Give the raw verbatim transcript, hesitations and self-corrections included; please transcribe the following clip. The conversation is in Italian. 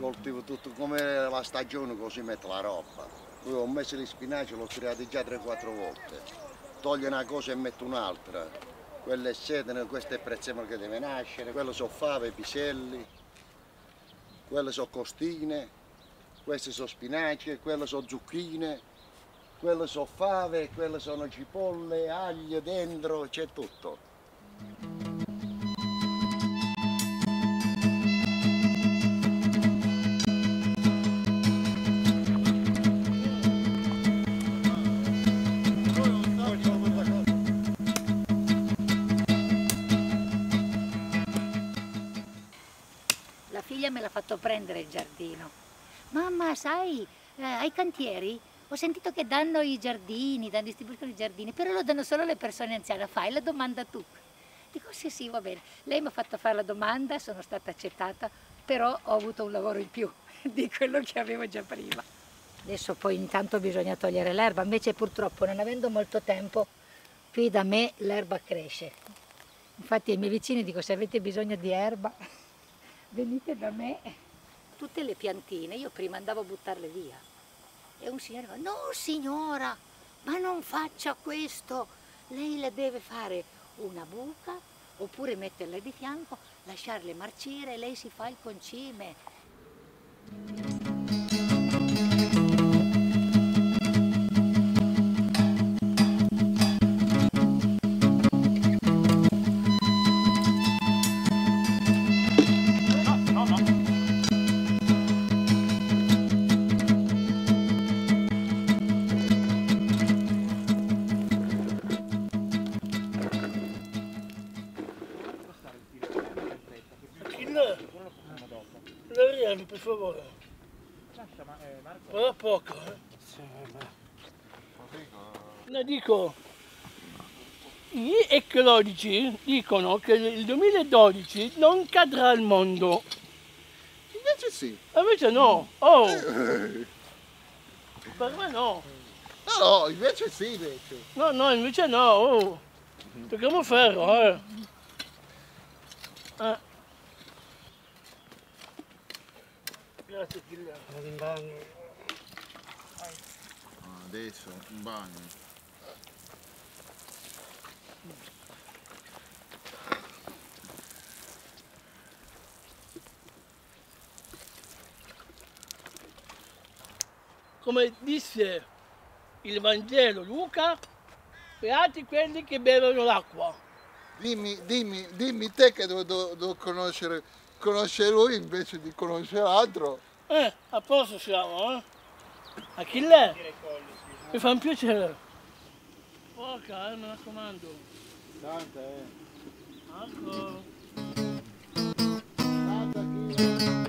Coltivo tutto come la stagione, così metto la roba. Poi ho messo gli spinaci, l'ho tirati già tre o quattro volte. Toglio una cosa e metto un'altra. Quella è sedano, questo è prezzemolo che deve nascere, quello sono fave, piselli, quelle sono costine, queste sono spinaci, quelle sono zucchine, quelle sono fave, quelle sono cipolle, aglio dentro, c'è tutto. Me l'ha fatto prendere il giardino. Mamma, sai, eh, ai cantieri ho sentito che danno i giardini, danno, distribuiscono i giardini, però lo danno solo alle persone anziane. Fai la domanda tu. Dico sì, sì, va bene. Lei mi ha fatto fare la domanda, sono stata accettata, però ho avuto un lavoro in più di quello che avevo già prima. Adesso poi intanto bisogna togliere l'erba, invece purtroppo non avendo molto tempo, qui da me l'erba cresce. Infatti ai miei vicini dico, se avete bisogno di erba, venite da me. Tutte le piantine io prima andavo a buttarle via e un signore mi diceva, no signora, ma non faccia questo, lei le deve fare una buca oppure metterle di fianco, lasciarle marcire e lei si fa il concime. Per favore. Lascia, ma, eh, Marco. Però poco, eh. Sì, no, dico, gli ecologici dicono che il duemiladodici non cadrà il mondo. Invece sì. Invece no. Oh. Eh. Per me no. No, no, invece sì, invece. No, no, invece no. Oh. Mm-hmm. Tocchiamo ferro, eh. Eh. Grazie mille. Vado in bagno. Adesso in bagno. Come disse il Vangelo Luca, beati quelli che bevono l'acqua. Dimmi, dimmi, dimmi te che devo, devo conoscere, conoscere lui invece di conoscere l'altro. Eh, a posto siamo, eh? Achille, mi fa un piacere. Porca, eh, mi raccomando. Tanta, eh. Marco. Tanta, Achille.